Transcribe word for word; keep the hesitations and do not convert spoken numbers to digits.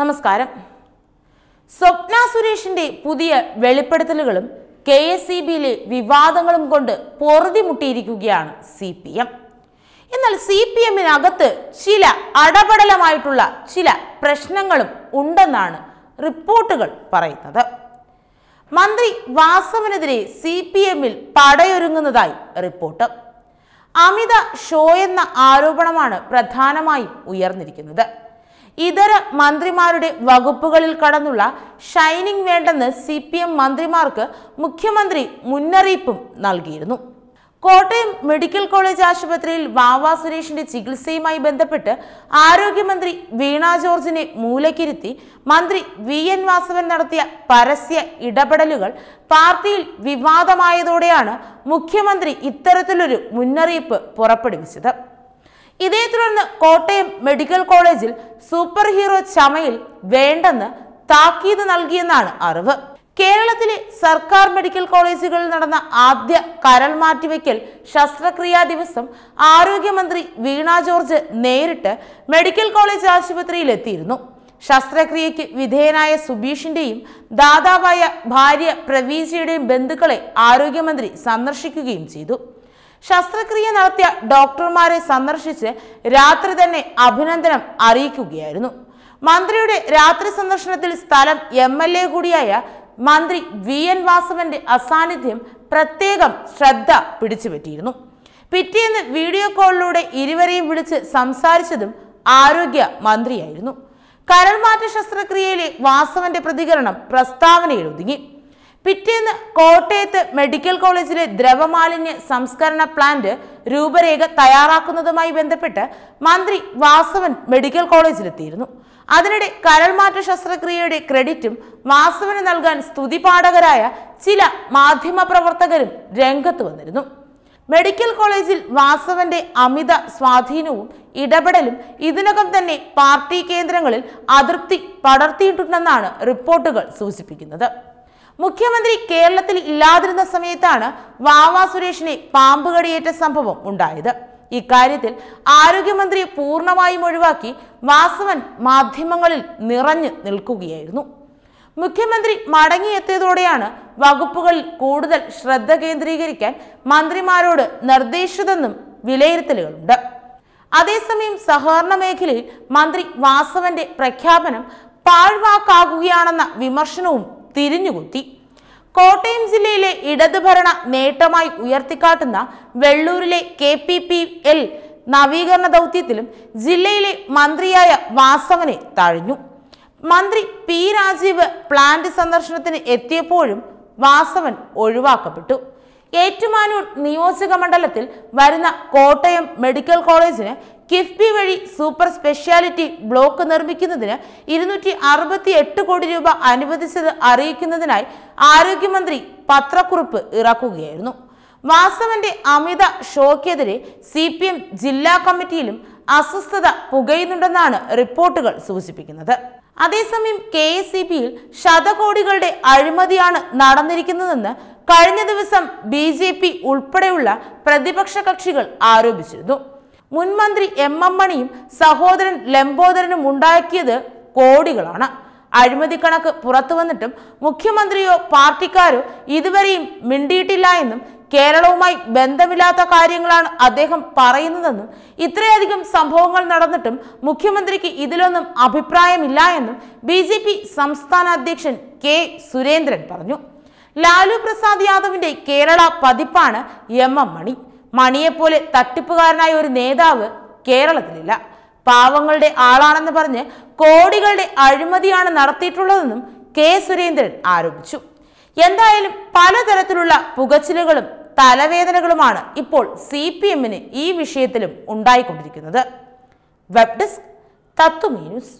നമസ്കാരം. സ്വപ്ന സുരേഷിന്റെ പുതിയ വെളിപ്പെടുത്തലുകളും കെ എസ് ഇ ബിയിലെ വിവാദങ്ങളും കൊണ്ട് പൊറുതിമുട്ടിയിരിക്കുകയാണ് സി പി എം. എന്നാൽ സി പി എമ്മിനകത്ത് ചില അടപടലമായിട്ടുള്ള ചില പ്രശ്നങ്ങളും ഉണ്ടെന്നാണ് റിപ്പോർട്ടുകൾ പറയുന്നത്. മന്ത്രി വാസവനെതിരെ സി പി എമ്മിൽ പടയൊരുങ്ങുന്നതായി റിപ്പോർട്ട്. അമിത ഷോ എന്ന ആരോപണമാണ് പ്രധാനമായും ഉയർന്നിരിക്കുന്നത്. ഇതര മന്ത്രിമാരുടെ വകുപ്പുകളിൽ കടന്നുള്ള ഷൈനിങ് വേണ്ടെന്ന് സി പി എം മന്ത്രിമാർക്ക് മുഖ്യമന്ത്രി മുന്നറിയിപ്പും നൽകിയിരുന്നു. കോട്ടയം മെഡിക്കൽ കോളേജ് ആശുപത്രിയിൽ വാവാ സുരേഷിന്റെ ചികിത്സയുമായി ബന്ധപ്പെട്ട് ആരോഗ്യമന്ത്രി വീണാ ജോർജിനെ മൂലക്കിരുത്തി മന്ത്രി വി എൻ വാസവൻ നടത്തിയ പരസ്യ ഇടപെടലുകൾ പാർട്ടിയിൽ വിവാദമായതോടെയാണ് മുഖ്യമന്ത്രി ഇത്തരത്തിലൊരു മുന്നറിയിപ്പ് പുറപ്പെടുവിച്ചത്. ഇതേ തുടർന്ന് കോട്ടയം മെഡിക്കൽ കോളേജിൽ സൂപ്പർ ഹീറോ ചമയിൽ വേണ്ടെന്ന് താക്കീത് നൽകിയെന്നാണ് അറിവ്. കേരളത്തിലെ സർക്കാർ മെഡിക്കൽ കോളേജുകളിൽ നടന്ന ആദ്യ കരൾ മാറ്റിവെക്കൽ ശസ്ത്രക്രിയാ ദിവസം ആരോഗ്യമന്ത്രി വീണാ ജോർജ് നേരിട്ട് മെഡിക്കൽ കോളേജ് ആശുപത്രിയിലെത്തിയിരുന്നു. ശസ്ത്രക്രിയയ്ക്ക് വിധേയനായ സുബീഷിന്റെയും ദാതാവായ ഭാര്യ പ്രവീജയുടെയും ബന്ധുക്കളെ ആരോഗ്യമന്ത്രി സന്ദർശിക്കുകയും ചെയ്തു. ശസ്ത്രക്രിയ നടത്തിയ ഡോക്ടർമാരെ സന്ദർശിച്ച് രാത്രി തന്നെ അഭിനന്ദനം അറിയിക്കുകയായിരുന്നു. മന്ത്രിയുടെ രാത്രി സന്ദർശനത്തിൽ സ്ഥലം എം എൽ എ കൂടിയായ മന്ത്രി വി എൻ വാസവന്റെ അസാന്നിധ്യം പ്രത്യേകം ശ്രദ്ധ പിടിച്ചുപറ്റിയിരുന്നു. പിറ്റേന്ന് വീഡിയോ കോളിലൂടെ ഇരുവരെയും വിളിച്ച് സംസാരിച്ചതും ആരോഗ്യ മന്ത്രിയായിരുന്നു. കരൾമാറ്റ ശസ്ത്രക്രിയയിലെ വാസവന്റെ പ്രതികരണം പ്രസ്താവനയിൽ ഒതുങ്ങി. പിറ്റേന്ന് കോട്ടയത്ത് മെഡിക്കൽ കോളേജിലെ ദ്രവമാലിന്യ സംസ്കരണ പ്ലാന്റ് രൂപരേഖ തയ്യാറാക്കുന്നതുമായി ബന്ധപ്പെട്ട് മന്ത്രി വാസവൻ മെഡിക്കൽ കോളേജിലെത്തിയിരുന്നു. അതിനിടെ കരൾമാറ്റ ശസ്ത്രക്രിയയുടെ ക്രെഡിറ്റും വാസവന് നൽകാൻ സ്തുതിപാഠകരായ ചില മാധ്യമപ്രവർത്തകരും രംഗത്ത് വന്നിരുന്നു. മെഡിക്കൽ കോളേജിൽ വാസവന്റെ അമിത സ്വാധീനവും ഇടപെടലും ഇതിനകം തന്നെ പാർട്ടി കേന്ദ്രങ്ങളിൽ അതൃപ്തി പടർത്തിയിട്ടുണ്ടെന്നാണ് റിപ്പോർട്ടുകൾ സൂചിപ്പിക്കുന്നത്. മുഖ്യമന്ത്രി കേരളത്തിൽ ഇല്ലാതിരുന്ന സമയത്താണ് വാവാ സുരേഷിനെ പാമ്പ് കടിയേറ്റ സംഭവം ഉണ്ടായത്. ഇക്കാര്യത്തിൽ ആരോഗ്യമന്ത്രിയെ പൂർണ്ണമായും ഒഴിവാക്കി വാസവൻ മാധ്യമങ്ങളിൽ നിറഞ്ഞു നിൽക്കുകയായിരുന്നു. മുഖ്യമന്ത്രി മടങ്ങിയെത്തിയതോടെയാണ് വകുപ്പുകളിൽ കൂടുതൽ ശ്രദ്ധ കേന്ദ്രീകരിക്കാൻ മന്ത്രിമാരോട് നിർദ്ദേശിച്ചതെന്നും വിലയിരുത്തലുകളുണ്ട്. അതേസമയം സഹകരണ മേഖലയിൽ മന്ത്രി വാസവന്റെ പ്രഖ്യാപനം പാഴ്വാക്കാകുകയാണെന്ന വിമർശനവും തിരിഞ്ഞുകുത്തി. കോട്ടയം ജില്ലയിലെ ഇടതുഭരണ നേട്ടമായി ഉയർത്തിക്കാട്ടുന്ന വെള്ളൂരിലെ കെ പി പി എൽ നവീകരണ ദൗത്യത്തിലും ജില്ലയിലെ മന്ത്രിയായ വാസവനെ താഴ്ന്നു. മന്ത്രി പി രാജീവ് പ്ലാന്റ് സന്ദർശനത്തിന് എത്തിയപ്പോഴും വാസവൻ ഒഴിവാക്കപ്പെട്ടു. ഏറ്റുമാനൂർ നിയോജക മണ്ഡലത്തിൽ വരുന്ന കോട്ടയം മെഡിക്കൽ കോളേജിന് കിഫ്ബി വഴി സൂപ്പർ സ്പെഷ്യാലിറ്റി ബ്ലോക്ക് നിർമ്മിക്കുന്നതിന് ഇരുന്നൂറ്റി അറുപത്തി എട്ട് കോടി രൂപ അനുവദിച്ചത് അറിയിക്കുന്നതിനായി ആരോഗ്യമന്ത്രി പത്രക്കുറിപ്പ് ഇറക്കുകയായിരുന്നു. വാസവന്റെ അമിത ഷോക്കെതിരെ സി പി എം ജില്ലാ കമ്മിറ്റിയിലും അസ്വസ്ഥത പുകയുന്നുണ്ടെന്നാണ് റിപ്പോർട്ടുകൾ സൂചിപ്പിക്കുന്നത്. അതേസമയം കെ എസ് ഇ ബിയിൽ ശതകോടികളുടെ അഴിമതിയാണ് നടന്നിരിക്കുന്നതെന്ന് കഴിഞ്ഞ ദിവസം ബി ജെ പി ഉൾപ്പെടെയുള്ള പ്രതിപക്ഷ കക്ഷികൾ ആരോപിച്ചിരുന്നു. മുൻമന്ത്രി എം എം മണിയും സഹോദരൻ ലംബോദരനും ഉണ്ടാക്കിയത് കോടികളാണ്. അഴിമതി കണക്ക് പുറത്തു വന്നിട്ടും മുഖ്യമന്ത്രിയോ പാർട്ടിക്കാരോ ഇതുവരെയും മിണ്ടിയിട്ടില്ല എന്നും കേരളവുമായി ബന്ധമില്ലാത്ത കാര്യങ്ങളാണ് അദ്ദേഹം പറയുന്നതെന്നും ഇത്രയധികം സംഭവങ്ങൾ നടന്നിട്ടും മുഖ്യമന്ത്രിക്ക് ഇതിലൊന്നും അഭിപ്രായമില്ല എന്നും ബി ജെ പി സംസ്ഥാന അധ്യക്ഷൻ കെ സുരേന്ദ്രൻ പറഞ്ഞു. ലാലു പ്രസാദ് യാദവിന്റെ കേരള പതിപ്പാണ് എം എം മണി. മണിയെപ്പോലെ തട്ടിപ്പുകാരനായ ഒരു നേതാവ് കേരളത്തിലില്ല. പാവങ്ങളുടെ ആളാണെന്ന് പറഞ്ഞ് കോടികളുടെ അഴിമതിയാണ് നടത്തിയിട്ടുള്ളതെന്നും കെ സുരേന്ദ്രൻ ആരോപിച്ചു. എന്തായാലും പലതരത്തിലുള്ള പുകച്ചിലുകളും തലവേദനകളുമാണ് ഇപ്പോൾ സി പി എമ്മിന് ഈ വിഷയത്തിലും ഉണ്ടായിക്കൊണ്ടിരിക്കുന്നത്. വെബ് ഡെസ്ക് തത്തുമീ ന്യൂസ്.